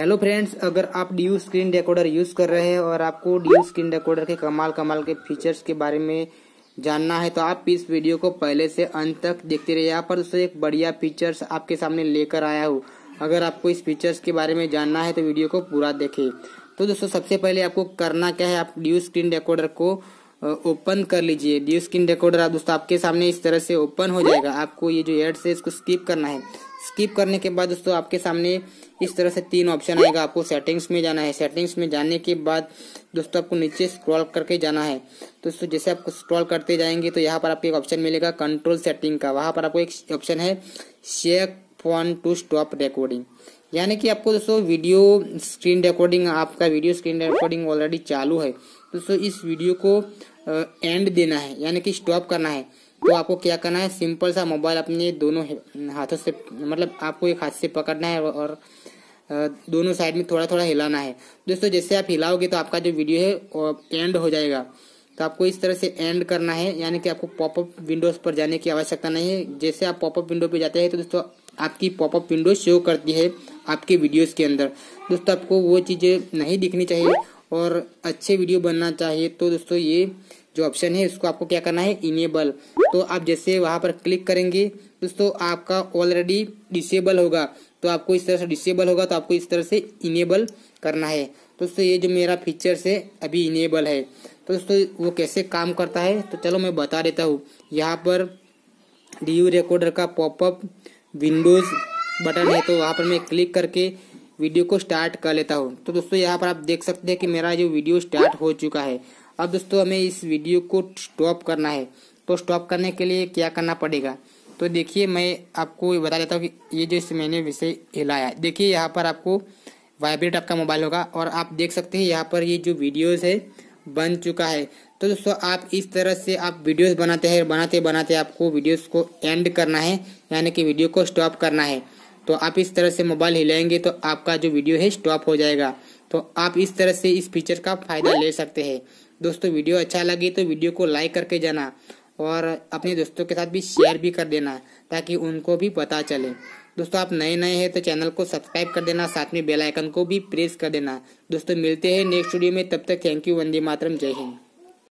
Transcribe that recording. Hello friends, अगर आप DU screen recorder use कर रहे हैं और आपको DU स्क्रीन रिकॉर्डर के कमाल के फीचर्स के बारे में जानना है तो आप इस वीडियो को पहले से अंत तक देखते रहिए। यहाँ पर उससे एक बढ़िया फीचर्स आपके सामने लेकर आया हूँ। अगर आपको इस फीचर्स के बारे में जानना है तो वीडियो को पूरा देखें। तो दोस्तों, सबसे पहले आपको करना क्या है, आप DU स्क्रीन रिकॉर्डर को ओपन कर लीजिए। DU स्क्रीन रिकॉर्डर आप दोस्तों आपके सामने इस तरह से ओपन हो जाएगा। आपको ये जो एड्स है इसको स्किप करना है। स्किप करने के बाद दोस्तों आपके सामने इस तरह से तीन ऑप्शन आएगा। आपको सेटिंग्स में जाना है। सेटिंग्स में जाने के बाद दोस्तों आपको नीचे स्क्रॉल करके जाना है। दोस्तों जैसे आप स्क्रॉल करते जाएंगे तो यहाँ पर आपको एक ऑप्शन मिलेगा कंट्रोल सेटिंग का। वहाँ पर आपको एक ऑप्शन है share phone to stop recording, यानी कि आपको दोस्तों वीडियो स्क्रीन रिकॉर्डिंग, आपका वीडियो स्क्रीन रिकॉर्डिंग ऑलरेडी चालू है दोस्तों, इस वीडियो को एंड देना है यानी कि स्टॉप करना है। तो आपको क्या करना है, सिंपल सा मोबाइल अपने दोनों हाथों से, मतलब आपको एक हाथ से पकड़ना है और दोनों साइड में थोड़ा थोड़ा हिलाना है। दोस्तों जैसे आप हिलाओगे तो आपका जो वीडियो है एंड हो जाएगा। तो आपको इस तरह से एंड करना है, यानी कि आपको पॉपअप विंडोज पर जाने की आवश्यकता नहीं है। जैसे आप पॉपअप विंडो पर जाते हैं तो दोस्तों आपकी पॉपअप विंडो शो करती है आपके वीडियोज़ के अंदर। दोस्तों आपको वो चीज़ें नहीं दिखनी चाहिए और अच्छे वीडियो बनना चाहिए। तो दोस्तों ये जो ऑप्शन है इसको आपको क्या करना है, इनेबल। तो आप जैसे वहाँ पर क्लिक करेंगे दोस्तों आपका ऑलरेडी डिसेबल होगा। तो आपको इस तरह से डिसेबल होगा तो आपको इस तरह से इनेबल करना है। दोस्तों ये जो मेरा फीचर्स है अभी इनेबल है। तो दोस्तों वो कैसे काम करता है तो चलो मैं बता देता हूँ। यहाँ पर DU रिकॉर्डर का पॉपअप विंडोज बटन है, तो वहाँ पर मैं क्लिक करके वीडियो को स्टार्ट कर लेता हूँ। तो दोस्तों यहाँ पर आप देख सकते हैं कि मेरा जो वीडियो स्टार्ट हो चुका है। अब दोस्तों हमें इस वीडियो को स्टॉप करना है। तो स्टॉप करने के लिए क्या करना पड़ेगा तो देखिए मैं आपको बता देता हूँ कि ये जो इस मैंने विषय हिलाया, देखिए यहाँ पर आपको वाइब्रेट आपका मोबाइल होगा और आप देख सकते हैं यहाँ पर ये जो वीडियोज़ है बन चुका है। तो दोस्तों आप इस तरह से आप वीडियोज़ बनाते हैं, बनाते बनाते आपको वीडियोज़ को एंड करना है यानी कि वीडियो को स्टॉप करना है। तो आप इस तरह से मोबाइल हिलाएंगे तो आपका जो वीडियो है स्टॉप हो जाएगा। तो आप इस तरह से इस फीचर का फ़ायदा ले सकते हैं। दोस्तों वीडियो अच्छा लगे तो वीडियो को लाइक करके जाना और अपने दोस्तों के साथ भी शेयर भी कर देना ताकि उनको भी पता चले। दोस्तों आप नए हैं तो चैनल को सब्सक्राइब कर देना, साथ में बेल आइकन को भी प्रेस कर देना। दोस्तों मिलते हैं नेक्स्ट वीडियो में, तब तक थैंक यू, वंदे मातरम, जय हिंद।